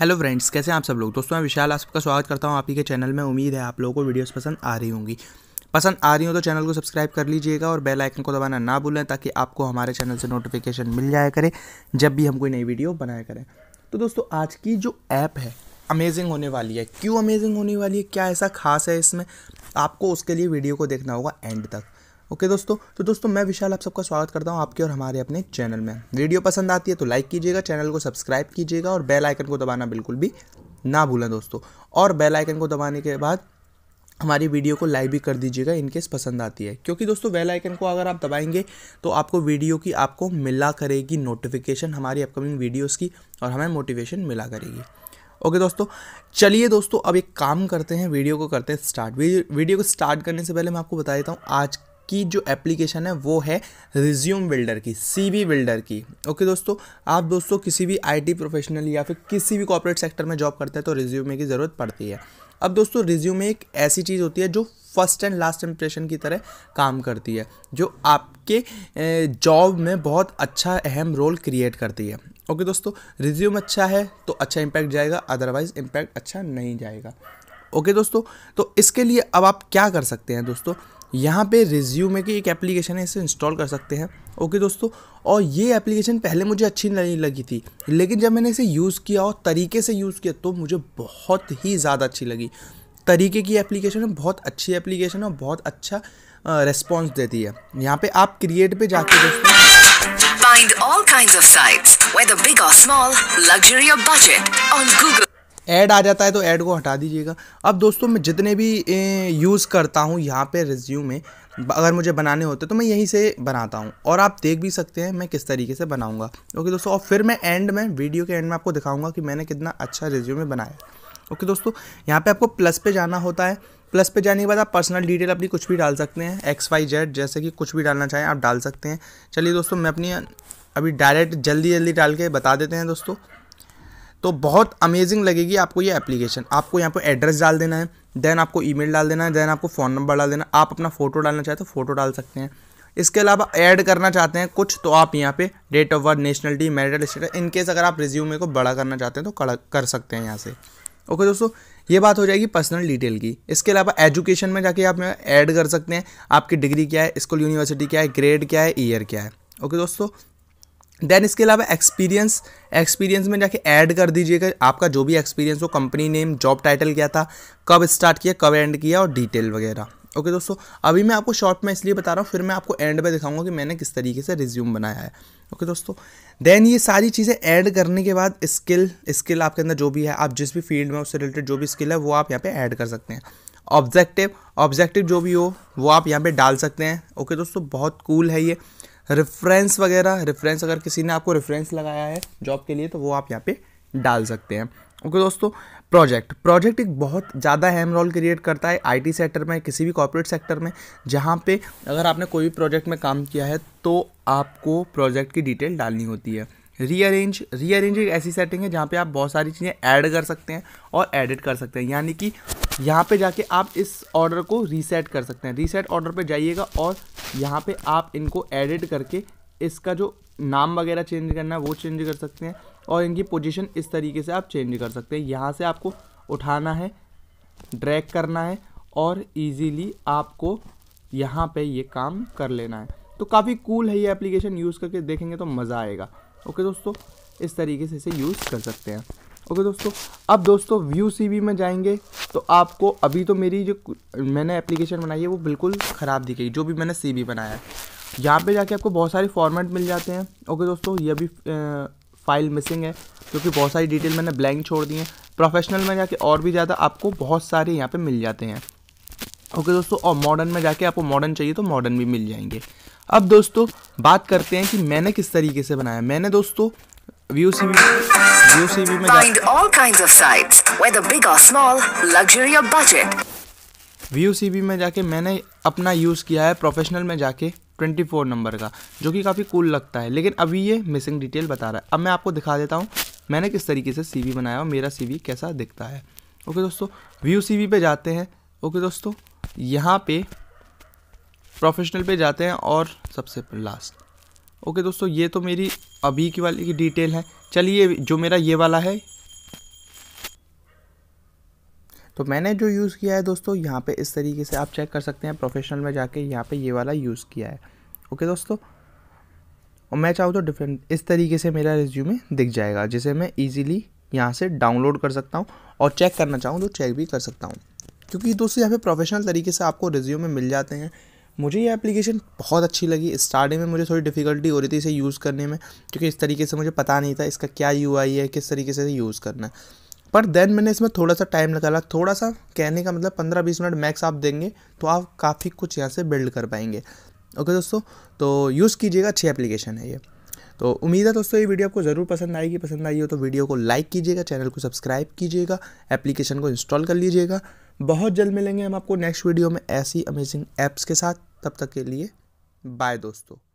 Hello friends, कैसे हैं आप सब लोग। दोस्तों, मैं विशाल आप सबका स्वागत करता हूं आप ही के चैनल में। उम्मीद है आप लोगों को वीडियोस पसंद आ रही होंगी। पसंद आ रही हो तो चैनल को सब्सक्राइब कर लीजिएगा और बेल आइकन को दबाना ना भूलें ताकि आपको हमारे चैनल से नोटिफिकेशन मिल जाया करे जब भी हम कोई नई वीडियो बनाया करें। तो दोस्तों, आज की जो ऐप है अमेजिंग होने वाली है। क्यों अमेजिंग होने वाली है, क्या ऐसा खास है इसमें, आपको उसके लिए वीडियो को देखना होगा एंड तक। ओके दोस्तों, तो दोस्तों मैं विशाल आप सबका स्वागत करता हूं आपके और हमारे अपने चैनल में। वीडियो पसंद आती है तो लाइक कीजिएगा, चैनल को सब्सक्राइब कीजिएगा और बेल आइकन को दबाना बिल्कुल भी ना भूलें दोस्तों। और बेल आइकन को दबाने के बाद हमारी वीडियो को लाइक भी कर दीजिएगा इनकेस पसंद आती है, क्योंकि दोस्तों बेल आइकन को अगर आप दबाएंगे तो आपको वीडियो की आपको मिला करेगी नोटिफिकेशन हमारी अपकमिंग वीडियोज़ की और हमें मोटिवेशन मिला करेगी। ओके दोस्तों, चलिए दोस्तों अब एक काम करते हैं, वीडियो को करते हैं स्टार्ट। वीडियो को स्टार्ट करने से पहले मैं आपको बता देता हूँ आज की जो एप्लीकेशन है वो है रिज्यूम बिल्डर की, सीवी बिल्डर की। ओके दोस्तों, आप दोस्तों किसी भी आईटी प्रोफेशनल या फिर किसी भी कॉर्पोरेट सेक्टर में जॉब करते हैं तो रिज्यूमे की ज़रूरत पड़ती है। अब दोस्तों रिज्यूमे एक ऐसी चीज़ होती है जो फर्स्ट एंड लास्ट इंप्रेशन की तरह काम करती है, जो आपके जॉब में बहुत अच्छा अहम रोल क्रिएट करती है। ओके दोस्तों, रिज्यूम अच्छा है तो अच्छा इम्पैक्ट जाएगा, अदरवाइज इम्पैक्ट अच्छा नहीं जाएगा। ओके दोस्तों, तो इसके लिए अब आप क्या कर सकते हैं दोस्तों, यहाँ पे रिज्यूमे की एक एप्लीकेशन है, इसे इंस्टॉल कर सकते हैं। ओके दोस्तों, और ये एप्लीकेशन पहले मुझे अच्छी नहीं लगी थी, लेकिन जब मैंने इसे यूज़ किया और तरीके से यूज़ किया तो मुझे बहुत ही ज़्यादा अच्छी लगी। तरीके की एप्लीकेशन है, बहुत अच्छी एप्लीकेशन है और बहुत अच्छा रिस्पॉन्स देती है। यहाँ पे आप क्रिएट पे जाके दोस्तों ऐड आ जाता है तो ऐड को हटा दीजिएगा। अब दोस्तों मैं जितने भी यूज़ करता हूँ यहाँ पे रिज्यूमे, अगर मुझे बनाने होते तो मैं यहीं से बनाता हूँ और आप देख भी सकते हैं मैं किस तरीके से बनाऊँगा। ओके दोस्तों, और फिर मैं एंड में वीडियो के एंड में आपको दिखाऊँगा कि मैंने कितना अच्छा रिज्यूमे बनाया। ओके दोस्तों, यहाँ पे आपको प्लस पे जाना होता है। प्लस पे जाने के बाद आप पर्सनल डिटेल अपनी कुछ भी डाल सकते हैं, XYZ जैसे कि कुछ भी डालना चाहें आप डाल सकते हैं। चलिए दोस्तों, मैं अपनी अभी डायरेक्ट जल्दी डाल के बता देते हैं दोस्तों, तो बहुत अमेजिंग लगेगी आपको ये एप्लीकेशन। आपको यहाँ पर एड्रेस डाल देना है, देन आपको ईमेल डाल देना है, देन आपको फ़ोन नंबर डाल देना है। आप अपना फ़ोटो डालना चाहे तो फ़ोटो डाल सकते हैं। इसके अलावा ऐड करना चाहते हैं कुछ तो आप यहाँ पे date of birth, nationality, marital status, in case अगर आप रिज्यूमे को बड़ा करना चाहते हैं तो कर सकते हैं यहाँ से। ओके दोस्तों, ये बात हो जाएगी पर्सनल डिटेल की। इसके अलावा एजुकेशन में जाके आप ऐड कर सकते हैं, आपकी डिग्री क्या है, स्कूल यूनिवर्सिटी क्या है, ग्रेड क्या है, ईयर क्या है। ओके दोस्तों, देन इसके अलावा एक्सपीरियंस में जाके ऐड कर दीजिएगा आपका जो भी एक्सपीरियंस हो, कंपनी नेम, जॉब टाइटल क्या था, कब स्टार्ट किया, कब एंड किया और डिटेल वगैरह। ओके दोस्तों, अभी मैं आपको शॉर्ट में इसलिए बता रहा हूँ, फिर मैं आपको एंड में दिखाऊंगा कि मैंने किस तरीके से रिज्यूम बनाया है। ओके दोस्तों, देन ये सारी चीज़ें ऐड करने के बाद स्किल आपके अंदर जो भी है, आप जिस भी फील्ड में उससे रिलेटेड जो भी स्किल है वो आप यहाँ पर ऐड कर सकते हैं। ऑब्जेक्टिव जो भी हो वो आप यहाँ पर डाल सकते हैं। ओके दोस्तों, बहुत कूल है ये। रेफरेंस वगैरह, रेफरेंस अगर किसी ने आपको रेफरेंस लगाया है जॉब के लिए तो वो आप यहाँ पे डाल सकते हैं। ओके दोस्तों, प्रोजेक्ट एक बहुत ज़्यादा अहम रोल क्रिएट करता है आईटी सेक्टर में, किसी भी कॉर्पोरेट सेक्टर में, जहाँ पे अगर आपने कोई भी प्रोजेक्ट में काम किया है तो आपको प्रोजेक्ट की डिटेल डालनी होती है। रीअरेंज एक ऐसी सेटिंग है जहाँ पे आप बहुत सारी चीज़ें ऐड कर सकते हैं और एडिट कर सकते हैं, यानी कि यहाँ पे जाके आप इस ऑर्डर को रीसेट कर सकते हैं। रीसेट ऑर्डर पे जाइएगा और यहाँ पे आप इनको एडिट करके इसका जो नाम वगैरह चेंज करना है वो चेंज कर सकते हैं और इनकी पोजीशन इस तरीके से आप चेंज कर सकते हैं। यहाँ से आपको उठाना है, ड्रैग करना है और ईजीली आपको यहाँ पर ये काम कर लेना है। तो काफ़ी कूल है ये एप्लीकेशन, यूज़ करके देखेंगे तो मज़ा आएगा। ओके दोस्तों, इस तरीके से इसे यूज़ कर सकते हैं। ओके दोस्तों, अब दोस्तों व्यू सीवी में जाएंगे तो आपको अभी तो मेरी जो मैंने एप्लीकेशन बनाई है वो बिल्कुल ख़राब दिखेगी, जो भी मैंने सीवी बनाया है। यहाँ पे जाके आपको बहुत सारे फॉर्मेट मिल जाते हैं। ओके दोस्तों, ये भी फाइल मिसिंग है क्योंकि बहुत सारी डिटेल मैंने ब्लैंक छोड़ दी है। प्रोफेशनल में जाके और भी ज़्यादा आपको बहुत सारे यहाँ पर मिल जाते हैं। ओके दोस्तों, और मॉडर्न में जाके आपको मॉडर्न चाहिए तो मॉडर्न भी मिल जाएंगे। अब दोस्तों बात करते हैं कि मैंने किस तरीके से बनाया। मैंने दोस्तों व्यू सीवी में find all kinds of sites whether big और स्मॉल, लग्जरी और बजट। व्यू सीवी में जाके मैंने अपना यूज़ किया है प्रोफेशनल में जाके 24 नंबर का, जो कि काफ़ी कूल लगता है, लेकिन अभी ये मिसिंग डिटेल बता रहा है। अब मैं आपको दिखा देता हूँ मैंने किस तरीके से सीवी बनाया और मेरा सीवी कैसा दिखता है। ओके दोस्तों, व्यू सीवी पे जाते हैं। ओके दोस्तों, यहाँ पे प्रोफेशनल पे जाते हैं और सबसे लास्ट। ओके दोस्तों, ये तो मेरी अभी की वाली की डिटेल है। चलिए जो मेरा ये वाला है तो मैंने जो यूज़ किया है दोस्तों यहाँ पे इस तरीके से आप चेक कर सकते हैं, प्रोफेशनल में जाके यहाँ पे ये वाला यूज़ किया है। ओके दोस्तों, और मैं चाहूँ तो डिफरेंट इस तरीके से मेरा रिज्यूमे दिख जाएगा, जिसे मैं ईजिली यहाँ से डाउनलोड कर सकता हूँ और चेक करना चाहूँ तो चेक भी कर सकता हूँ, क्योंकि दोस्तों यहाँ पे प्रोफेशनल तरीके से आपको रिज्यूमे मिल जाते हैं। मुझे ये एप्लीकेशन बहुत अच्छी लगी। स्टार्टिंग में मुझे थोड़ी डिफ़िकल्टी हो रही थी इसे यूज़ करने में, क्योंकि इस तरीके से मुझे पता नहीं था इसका क्या UI है, किस तरीके से यूज़ करना है। पर देन मैंने इसमें थोड़ा सा टाइम निकाला, थोड़ा सा कहने का मतलब 15-20 मिनट मैक्स आप देंगे तो आप काफ़ी कुछ यहाँ से बिल्ड कर पाएंगे। ओके दोस्तों, तो यूज़ कीजिएगा, अच्छी एप्लीकेशन है ये। तो उम्मीद है दोस्तों ये वीडियो आपको ज़रूर पसंद आएगी। पसंद आई हो तो वीडियो को लाइक कीजिएगा, चैनल को सब्सक्राइब कीजिएगा, एप्लीकेशन को इंस्टॉल कर लीजिएगा। बहुत जल्द मिलेंगे हम आपको नेक्स्ट वीडियो में ऐसी अमेजिंग ऐप्स के साथ। तब तक के लिए बाय दोस्तों।